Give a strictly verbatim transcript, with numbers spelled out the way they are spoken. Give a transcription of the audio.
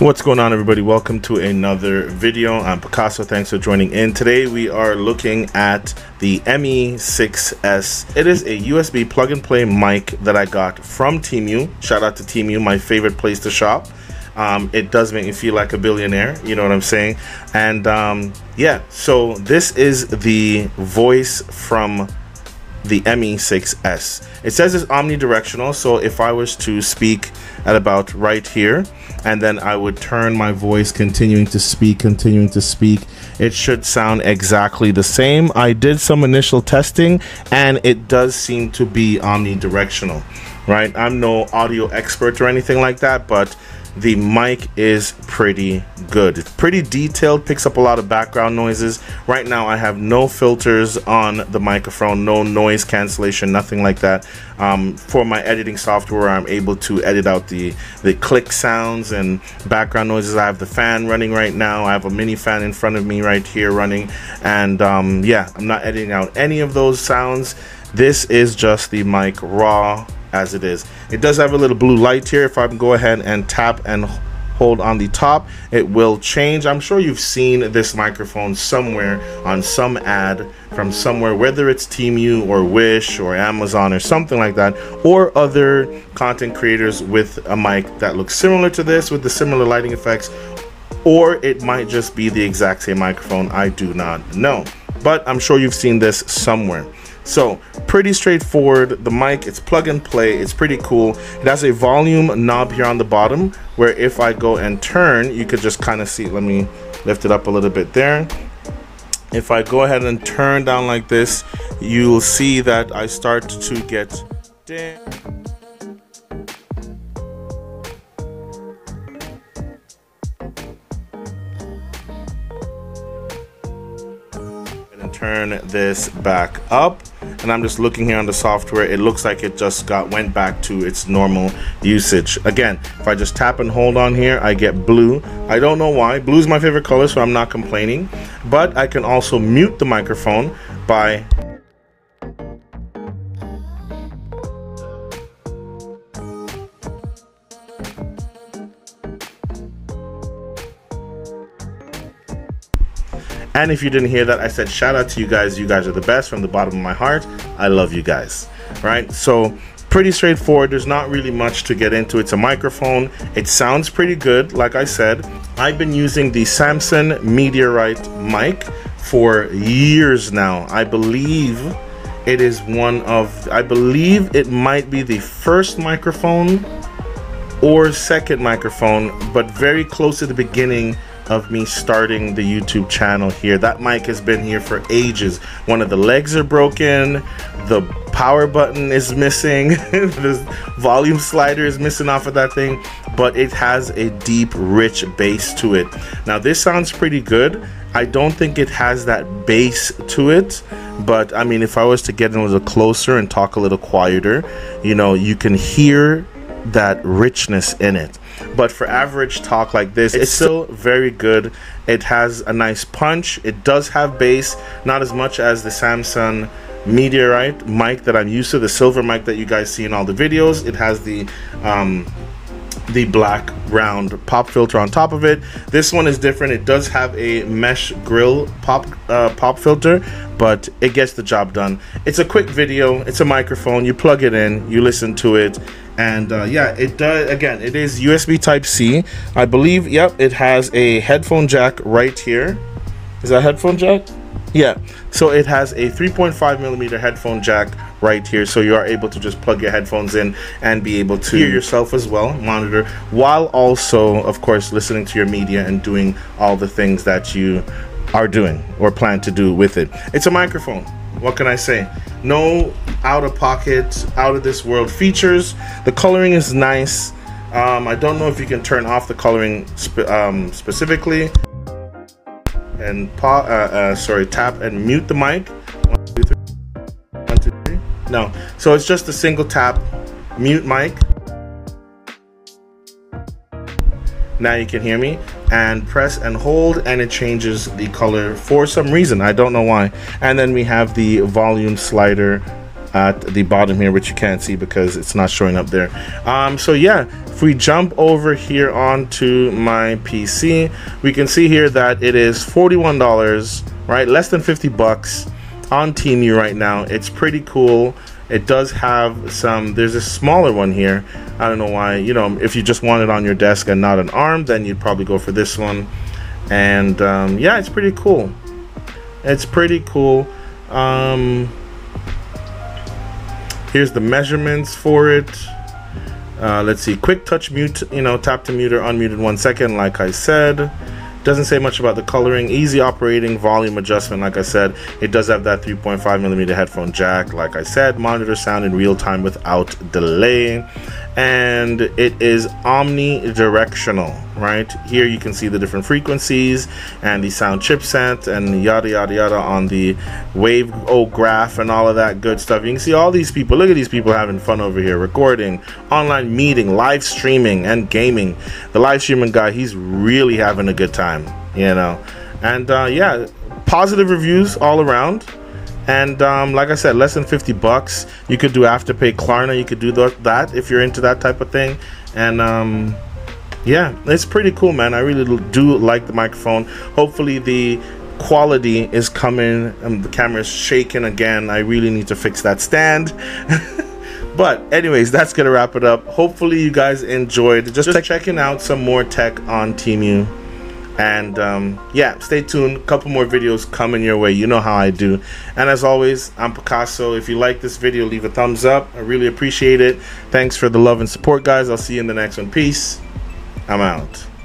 What's going on, everybody? Welcome to another video. I'm Picasso. Thanks for joining in. Today we are looking at the M E six S. It is a U S B plug and play mic that I got from Temu. Shout out to Temu, my favorite place to shop. Um, it does make me feel like a billionaire, you know what I'm saying? And um, yeah, so this is the voice from the M E six S. It says it's omnidirectional, so if I was to speak at about right here, and then I would turn my voice, continuing to speak, continuing to speak, it should sound exactly the same. I did some initial testing, and it does seem to be omnidirectional, right? I'm no audio expert or anything like that, but the mic is pretty good. It's pretty detailed, picks up a lot of background noises. Right now I have no filters on the microphone, no noise cancellation, nothing like that. Um, for my editing software, I'm able to edit out the, the click sounds and background noises. I have the fan running right now. I have a mini fan in front of me right here running. And um, yeah, I'm not editing out any of those sounds. This is just the mic raw as it is. It does have a little blue light here. If I can go ahead and tap and hold on the top, it will change. I'm sure you've seen this microphone somewhere on some ad from somewhere, whether it's Temu or Wish or Amazon or something like that, or other content creators with a mic that looks similar to this with the similar lighting effects, or it might just be the exact same microphone. I do not know, but I'm sure you've seen this somewhere. So pretty straightforward. The mic, it's plug and play. It's pretty cool. It has a volume knob here on the bottom where if I go and turn, you could just kind of see, let me lift it up a little bit there. If I go ahead and turn down like this, you'll see that I start to get dim. Turn this back up, and I'm just looking here on the software. It looks like it just got went back to its normal usage. Again, if I just tap and hold on here, I get blue. I don't know why. Blue is my favorite color, so I'm not complaining. But I can also mute the microphone by And if you didn't hear that, I said shout out to you guys. You guys are the best from the bottom of my heart. I love you guys, right? So pretty straightforward. There's not really much to get into. It's a microphone. It sounds pretty good. Like I said, I've been using the Samson Meteorite mic for years now. I believe it is one of, I believe it might be the first microphone or second microphone, but very close to the beginning of me starting the YouTube channel here. That mic has been here for ages. One of the legs are broken, the power button is missing, the volume slider is missing off of that thing, but it has a deep, rich bass to it. Now this sounds pretty good. I don't think it has that bass to it, but I mean, if I was to get in a little closer and talk a little quieter, you know, you can hear that richness in it. But for average talk like this, it's still very good. It has a nice punch. It does have bass, not as much as the Samson Meteorite mic that I'm used to, the silver mic that you guys see in all the videos. It has the um the black round pop filter on top of it. This one is different. It does have a mesh grill pop uh, pop filter, but it gets the job done. It's a quick video. It's a microphone. You plug it in, you listen to it, and uh, yeah, it does. Again, it is U S B type C, I believe. Yep, it has a headphone jack right here. Is that headphone jack? Yeah, so it has a three point five millimeter headphone jack right here, so you are able to just plug your headphones in and be able to hear yourself as well, monitor, while also, of course, listening to your media and doing all the things that you are doing or plan to do with it. It's a microphone. What can I say? No out-of-pocket, out-of-this-world features. The coloring is nice. Um, I don't know if you can turn off the coloring spe um, specifically. And pa uh, uh, sorry, tap and mute the mic. One, two, three. One, two, three. No, so it's just a single tap, mute mic. Now you can hear me, and press and hold, and it changes the color for some reason. I don't know why. And then we have the volume slider at the bottom here, which you can't see because it's not showing up there. Um, so yeah, If we jump over here onto my P C, we can see here that it is forty-one dollars, right? Less than fifty bucks on Temu right now. It's pretty cool. It does have some, there's a smaller one here. I don't know why, you know, if you just want it on your desk and not an arm, then you'd probably go for this one. And um, yeah, it's pretty cool. It's pretty cool. Um, here's the measurements for it. Uh, let's see, quick touch mute, you know, tap to mute or unmuted one second, like I said. Doesn't say much about the coloring. Easy operating volume adjustment, like I said. It does have that three point five millimeter headphone jack, like I said. Monitor sound in real time without delay. And it is omnidirectional, right? Here you can see the different frequencies and the sound chipset and yada, yada, yada on the wave oh, graph and all of that good stuff. You can see all these people. Look at these people having fun over here. Recording, online meeting, live streaming, and gaming. The live streaming guy, he's really having a good time. You know, and uh, yeah, positive reviews all around. And um, like I said, less than fifty bucks. You could do Afterpay, Klarna, you could do th that if you're into that type of thing. And um, yeah, it's pretty cool, man. I really do like the microphone. Hopefully the quality is coming. Um, the camera's shaking again. I really need to fix that stand. But anyways, that's gonna wrap it up. Hopefully you guys enjoyed. Just, Just checking out some more tech on Temu. And um, yeah, stay tuned. A couple more videos coming your way. You know how I do. And as always, I'm Picasso. If you like this video, leave a thumbs up. I really appreciate it. Thanks for the love and support, guys. I'll see you in the next one. Peace. I'm out.